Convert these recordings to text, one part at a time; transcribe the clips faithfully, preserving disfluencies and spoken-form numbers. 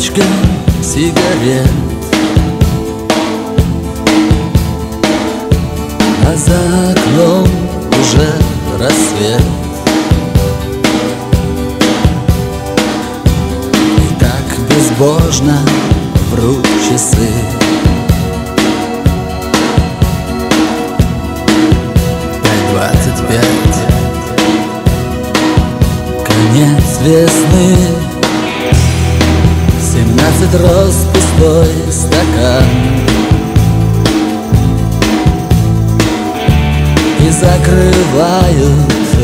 пачка сигарет, а за окном уже рассвет. И так безбожно врут часы. Пять двадцать пять. Конец весны. Семнадцать роз, пустой стакан. И закрывают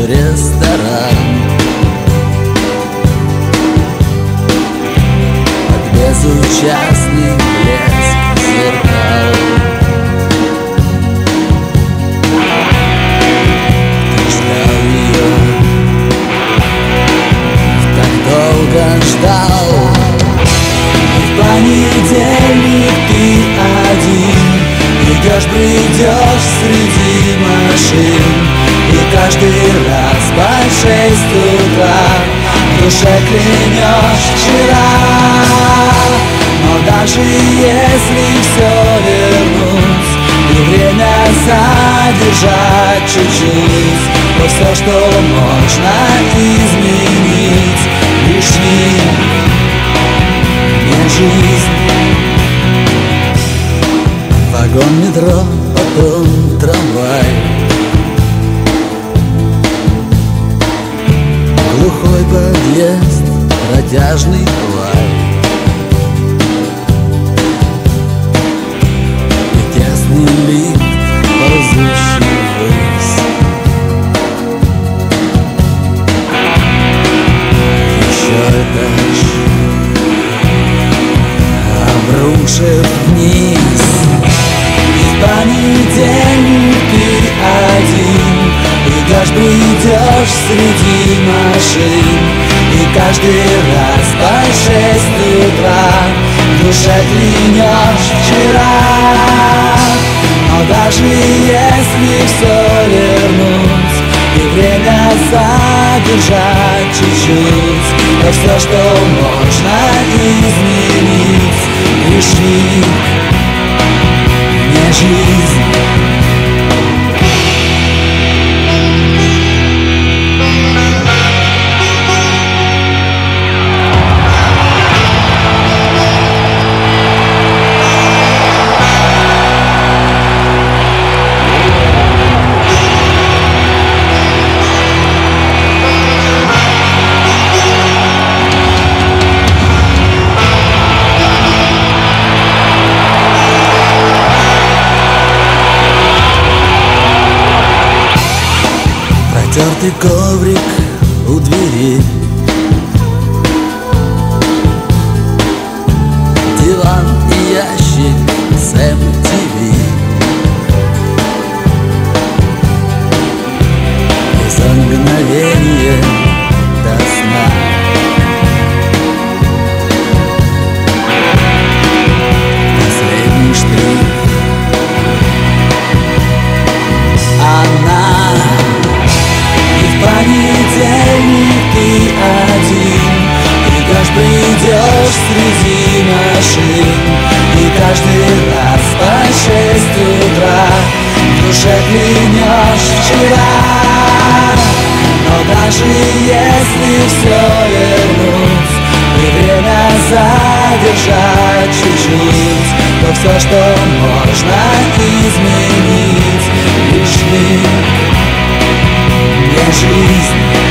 ресторан. Под безучастный блеск зеркал. Ты ждал ее, так долго ждал. В понедельник ты один идешь, придешь среди машин, и каждый раз по шесть утра в душе клянешь вчера. Но даже если все вернуть и время задержать чуть-чуть, то все, что можно изменить, лишним не жизнь. Вагон метро, потом трамвай, глухой подъезд, протяжный лай. И тесный лифт, ползущий ввысь. Еще этаж, обрушив вниз. И в понедельник ты один идешь, придешь среди машин, и каждый раз по шесть утра в душе клянешь вчера. Но даже если все вернуть и время задержать чуть-чуть, то все, что можно изменить, лишь не жизнь. Тертый коврик у двери, диван и ящик с эм ти ви. И за мгновение до сна последний штрих. Она. Понедельник ты один идешь, придешь среди машин, и каждый раз по шесть утра в душе клянешь вчера. Но даже если все вернуть и время задержать чуть-чуть, то все, что можно изменить, лишь ты. Жизнь.